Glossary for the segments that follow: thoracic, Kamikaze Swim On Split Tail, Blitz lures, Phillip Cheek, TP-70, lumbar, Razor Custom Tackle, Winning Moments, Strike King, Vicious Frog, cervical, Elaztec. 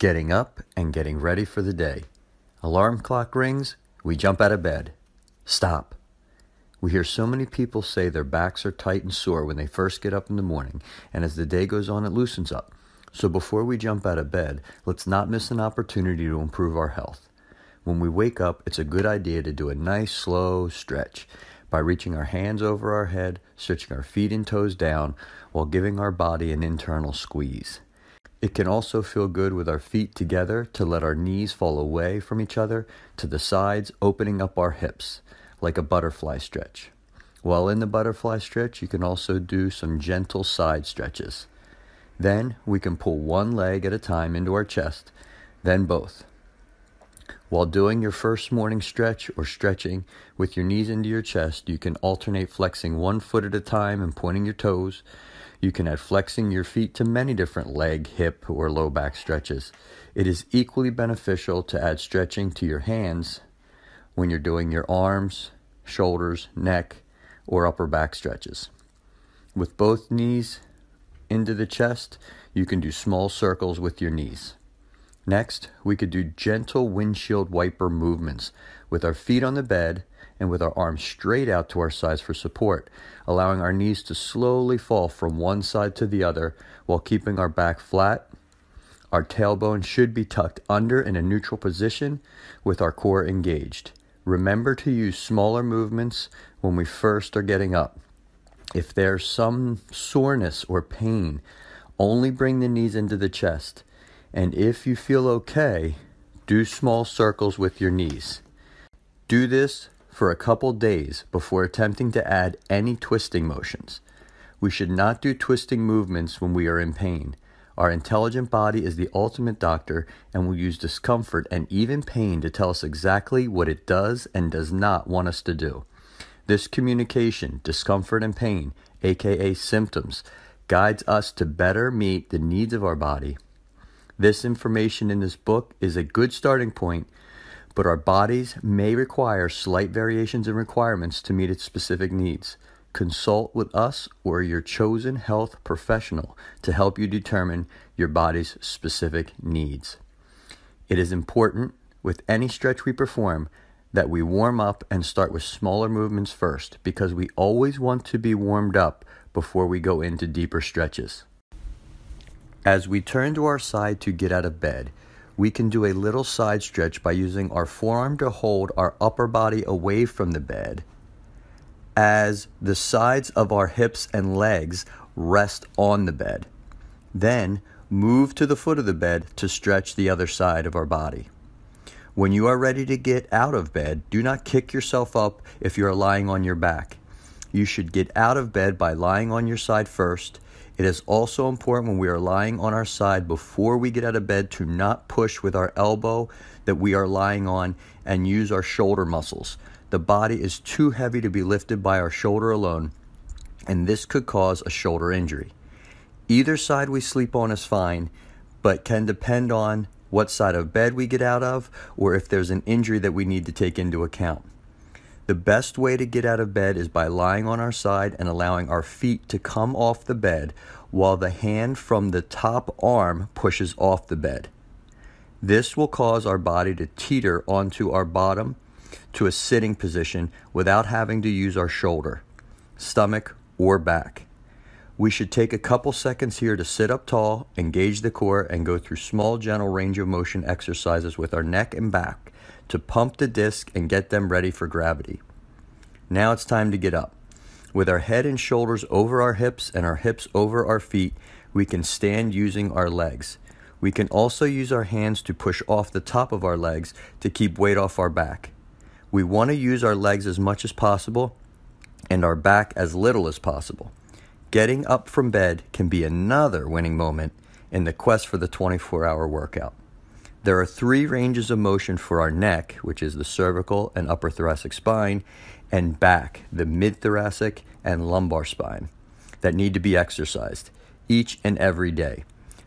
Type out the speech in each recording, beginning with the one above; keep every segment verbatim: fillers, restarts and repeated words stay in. Getting up and getting ready for the day. Alarm clock rings, we jump out of bed. Stop. We hear so many people say their backs are tight and sore when they first get up in the morning, and as the day goes on, it loosens up. So before we jump out of bed, let's not miss an opportunity to improve our health. When we wake up, it's a good idea to do a nice, slow stretch by reaching our hands over our head, stretching our feet and toes down, while giving our body an internal squeeze. It can also feel good with our feet together to let our knees fall away from each other to the sides, opening up our hips like a butterfly stretch. While in the butterfly stretch, you can also do some gentle side stretches. Then we can pull one leg at a time into our chest, then both. While doing your first morning stretch or stretching with your knees into your chest, you can alternate flexing one foot at a time and pointing your toes. You can add flexing your feet to many different leg, hip, or low back stretches. It is equally beneficial to add stretching to your hands when you're doing your arms, shoulders, neck, or upper back stretches. With both knees into the chest, you can do small circles with your knees. Next, we could do gentle windshield wiper movements with our feet on the bed and with our arms straight out to our sides for support, allowing our knees to slowly fall from one side to the other while keeping our back flat. Our tailbone should be tucked under in a neutral position with our core engaged. Remember to use smaller movements when we first are getting up. If there's some soreness or pain, only bring the knees into the chest. And if you feel okay, do small circles with your knees. Do this for a couple days before attempting to add any twisting motions. We should not do twisting movements when we are in pain. Our intelligent body is the ultimate doctor and will use discomfort and even pain to tell us exactly what it does and does not want us to do. This communication, discomfort and pain, aka symptoms, guides us to better meet the needs of our body. This information in this book is a good starting point, but our bodies may require slight variations in requirements to meet its specific needs. Consult with us or your chosen health professional to help you determine your body's specific needs. It is important with any stretch we perform that we warm up and start with smaller movements first, because we always want to be warmed up before we go into deeper stretches. As we turn to our side to get out of bed, we can do a little side stretch by using our forearm to hold our upper body away from the bed as the sides of our hips and legs rest on the bed. Then move to the foot of the bed to stretch the other side of our body. When you are ready to get out of bed, do not kick yourself up if you are lying on your back. You should get out of bed by lying on your side first. It is also important when we are lying on our side before we get out of bed to not push with our elbow that we are lying on and use our shoulder muscles. The body is too heavy to be lifted by our shoulder alone, and this could cause a shoulder injury. Either side we sleep on is fine, but can depend on what side of bed we get out of or if there's an injury that we need to take into account. The best way to get out of bed is by lying on our side and allowing our feet to come off the bed while the hand from the top arm pushes off the bed. This will cause our body to teeter onto our bottom to a sitting position without having to use our shoulder, stomach, or back. We should take a couple seconds here to sit up tall, engage the core, and go through small, gentle range of motion exercises with our neck and back to pump the disc and get them ready for gravity. Now it's time to get up. With our head and shoulders over our hips and our hips over our feet, we can stand using our legs. We can also use our hands to push off the top of our legs to keep weight off our back. We want to use our legs as much as possible and our back as little as possible. Getting up from bed can be another winning moment in the quest for the twenty-four hour workout. There are three ranges of motion for our neck, which is the cervical and upper thoracic spine, and back, the mid-thoracic and lumbar spine, that need to be exercised each and every day.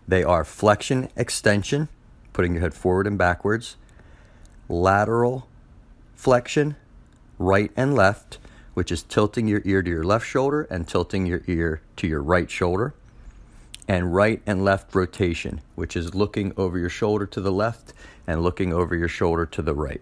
They are flexion extension, putting your head forward and backwards, lateral flexion, right and left, which is tilting your ear to your left shoulder and tilting your ear to your right shoulder, and right and left rotation, which is looking over your shoulder to the left and looking over your shoulder to the right.